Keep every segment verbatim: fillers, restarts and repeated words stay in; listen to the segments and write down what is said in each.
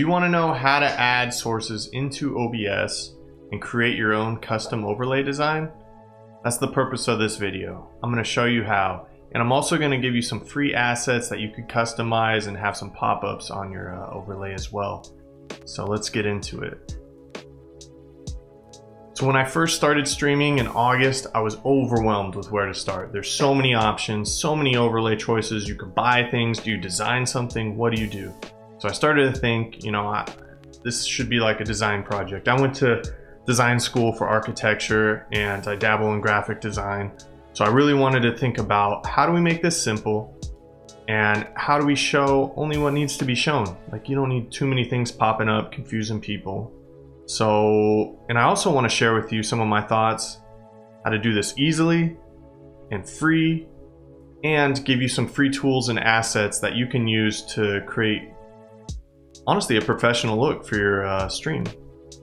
Do you want to know how to add sources into O B S and create your own custom overlay design? That's the purpose of this video. I'm going to show you how, and I'm also going to give you some free assets that you could customize and have some pop-ups on your uh, overlay as well. So let's get into it. So when I first started streaming in August, I was overwhelmed with where to start. There's so many options, so many overlay choices. You could buy things. Do you design something? What do you do? So I started to think, you know, I, this should be like a design project. I went to design school for architecture and I dabble in graphic design. So I really wanted to think about, how do we make this simple? And how do we show only what needs to be shown? Like, you don't need too many things popping up, confusing people. So, and I also want to share with you some of my thoughts, how to do this easily and free, and give you some free tools and assets that you can use to create, honestly, a professional look for your uh, stream.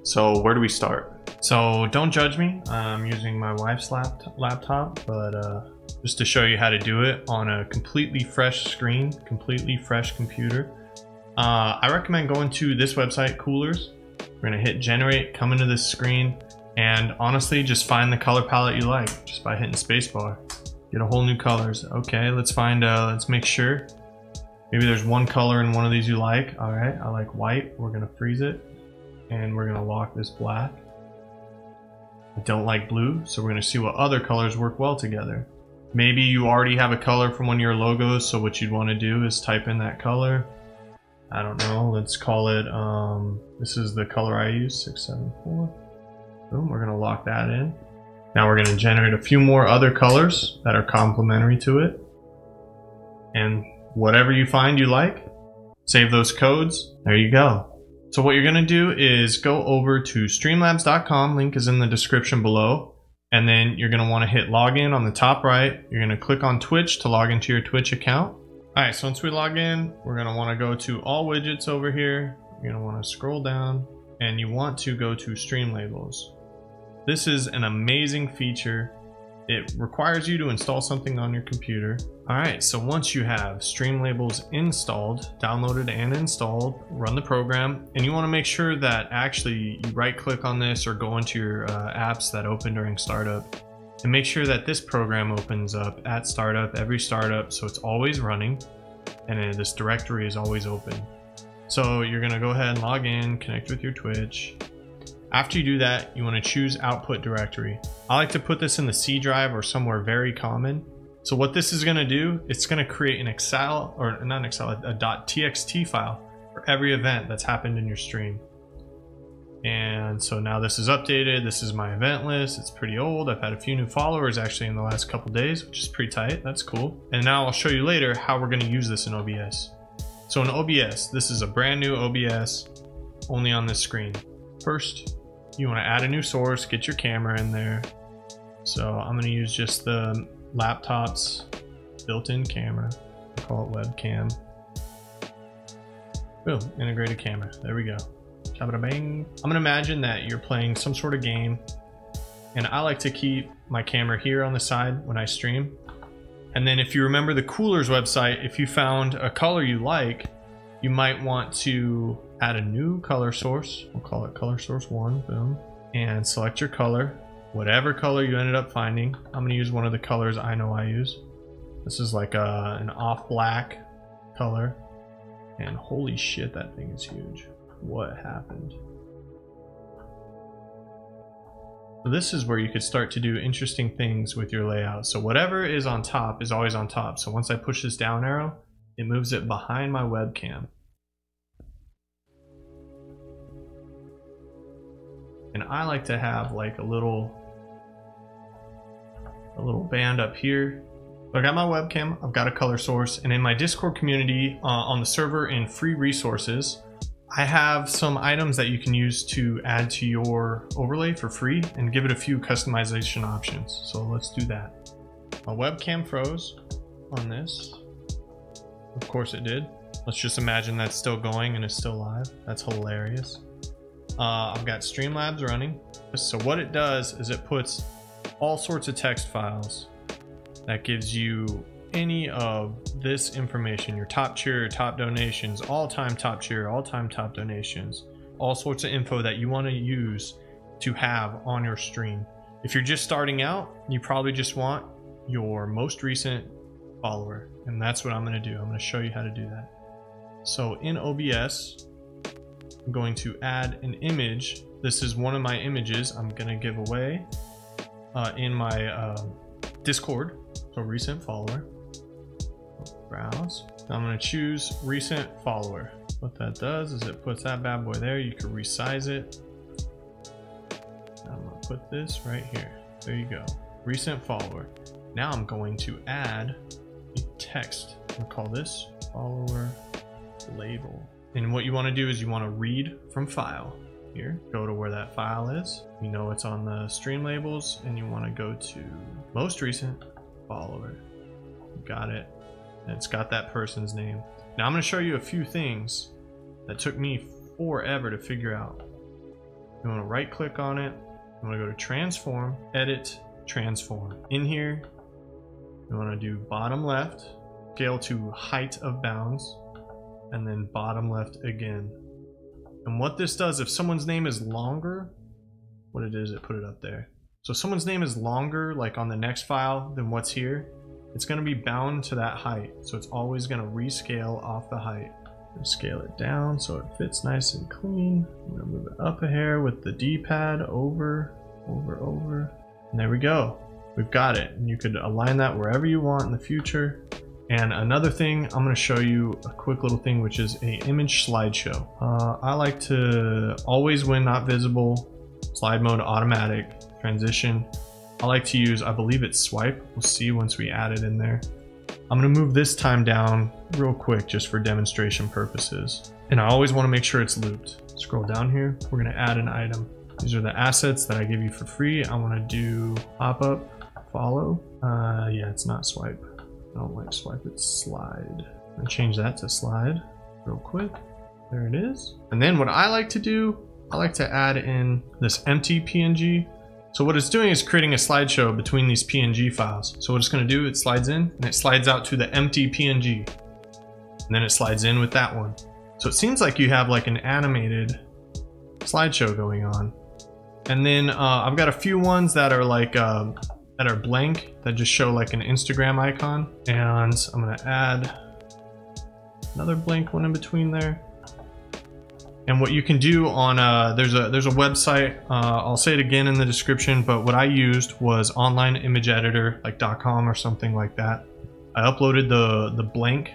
So where do we start? So don't judge me. I'm using my wife's laptop, but uh, just to show you how to do it on a completely fresh screen, completely fresh computer. Uh, I recommend going to this website, Coolors. We're gonna hit generate, come into this screen, and honestly, just find the color palette you like just by hitting spacebar. Get a whole new colors. Okay, let's find, uh, let's make sure. Maybe there's one color in one of these you like. All right, I like white. We're gonna freeze it, and we're gonna lock this black. I don't like blue, so we're gonna see what other colors work well together. Maybe you already have a color from one of your logos, so what you'd wanna do is type in that color. I don't know, let's call it, um, this is the color I use, six seven four. Boom, we're gonna lock that in. Now we're gonna generate a few more other colors that are complementary to it. And whatever you find you like, save those codes, there you go. So what you're gonna do is go over to stream labs dot com, link is in the description below. And then you're gonna wanna hit login on the top right. You're gonna click on Twitch to log into your Twitch account. All right, so once we log in, we're gonna wanna go to all widgets over here. You're gonna wanna scroll down and you want to go to Stream Labels. This is an amazing feature. It requires you to install something on your computer. All right, so once you have Stream Labels installed, downloaded and installed, run the program, and you wanna make sure that actually you right click on this or go into your uh, apps that open during startup, and make sure that this program opens up at startup, every startup, so it's always running and this directory is always open. So you're gonna go ahead and log in, connect with your Twitch. After you do that, you wanna choose output directory. I like to put this in the C drive or somewhere very common. So what this is gonna do, it's gonna create an Excel, or not an Excel, a .txt file for every event that's happened in your stream. And so now this is updated. This is my event list. It's pretty old. I've had a few new followers actually in the last couple days, which is pretty tight. That's cool. And now I'll show you later how we're going to use this in O B S. So in O B S, this is a brand new O B S only on this screen. First, you want to add a new source, get your camera in there. So I'm going to use just the laptop's built-in camera. I'll call it webcam. Boom, integrated camera. There we go. I'm gonna imagine that you're playing some sort of game, and I like to keep my camera here on the side when I stream. And then if you remember the Coolors website, if you found a color you like, you might want to add a new color source. We'll call it color source one, boom, and select your color, whatever color you ended up finding. I'm gonna use one of the colors I know I use. This is like a, an off black color, and holy shit, that thing is huge. What happened? So this is where you could start to do interesting things with your layout. So whatever is on top is always on top. So once I push this down arrow, it moves it behind my webcam. And I like to have like a little a little band up here. So I got my webcam, I've got a color source, and in my Discord community uh, on the server in free resources, I have some items that you can use to add to your overlay for free and give it a few customization options. So let's do that. My webcam froze on this. Of course it did. Let's just imagine that's still going and it's still live. That's hilarious. Uh, I've got Streamlabs running. So what it does is it puts all sorts of text files that gives you any of this information, your top tier, top donations, all-time top tier, all-time top donations, all sorts of info that you want to use to have on your stream. If you're just starting out, you probably just want your most recent follower, and that's what I'm going to do. I'm going to show you how to do that. So in O B S, I'm going to add an image. This is one of my images I'm going to give away uh, in my uh, Discord. So recent follower, browse. Now I'm going to choose recent follower. What that does is it puts that bad boy there. You can resize it. I'm going to put this right here. There you go. Recent follower. Now I'm going to add a text. I'm going to call this follower label. And what you want to do is you want to read from file here. Go to where that file is. You know it's on the stream labels, and you want to go to most recent follower. Got it. And it's got that person's name. Now I'm going to show you a few things that took me forever to figure out. You want to right click on it. You want to go to transform, edit, transform. In here, you want to do bottom left, scale to height of bounds, and then bottom left again. And what this does, if someone's name is longer, what it is, it put it up there. So if someone's name is longer, like on the next file, than what's here, it's going to be bound to that height. So it's always going to rescale off the height. Scale it down so it fits nice and clean. I'm going to move it up a hair with the D-pad, over, over, over. And there we go. We've got it. And you could align that wherever you want in the future. And another thing, I'm going to show you a quick little thing, which is an image slideshow. Uh, I like to always when not visible, slide mode automatic, transition. I like to use, I believe it's swipe. We'll see once we add it in there. I'm going to move this time down real quick just for demonstration purposes. And I always want to make sure it's looped. Scroll down here. We're going to add an item. These are the assets that I give you for free. I want to do pop up, follow. Uh, yeah, it's not swipe. I don't like swipe, it's slide. I'm going to change that to slide real quick. There it is. And then what I like to do, I like to add in this empty P N G. So what it's doing is creating a slideshow between these P N G files. So what it's going to do, it slides in and it slides out to the empty P N G. And then it slides in with that one. So it seems like you have like an animated slideshow going on. And then uh, I've got a few ones that are like, uh, that are blank, that just show like an Instagram icon. And I'm going to add another blank one in between there. And what you can do on uh, there's a there's a website, uh, I'll say it again in the description, but what I used was online image editor, like .com or something like that. I uploaded the, the blank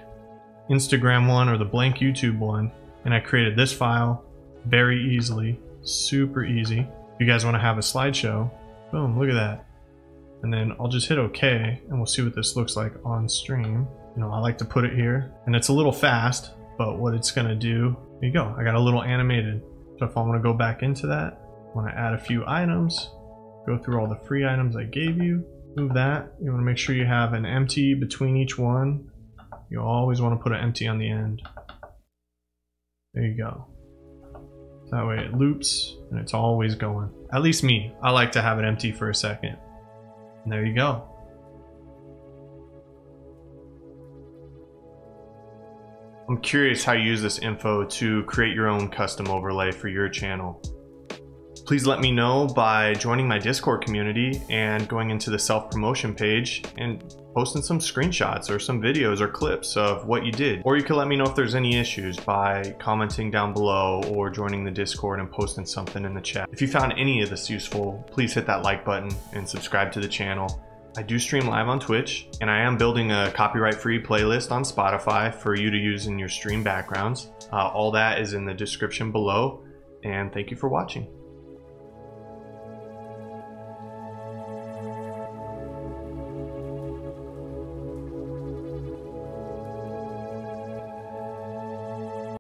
Instagram one or the blank YouTube one, and I created this file very easily, super easy. If you guys wanna have a slideshow, boom, look at that. And then I'll just hit okay, and we'll see what this looks like on stream. You know, I like to put it here, and it's a little fast, but what it's gonna do, there you go, I got a little animated. So if I want to go back into that, I want to add a few items, go through all the free items I gave you, move that. You want to make sure you have an empty between each one. You always want to put an empty on the end. There you go. That way it loops and it's always going. At least me, I like to have it empty for a second. And there you go. I'm curious how you use this info to create your own custom overlay for your channel. Please let me know by joining my Discord community and going into the self-promotion page and posting some screenshots or some videos or clips of what you did. Or you can let me know if there's any issues by commenting down below or joining the Discord and posting something in the chat. If you found any of this useful, please hit that like button and subscribe to the channel. I do stream live on Twitch, and I am building a copyright-free playlist on Spotify for you to use in your stream backgrounds. Uh, all that is in the description below, and thank you for watching.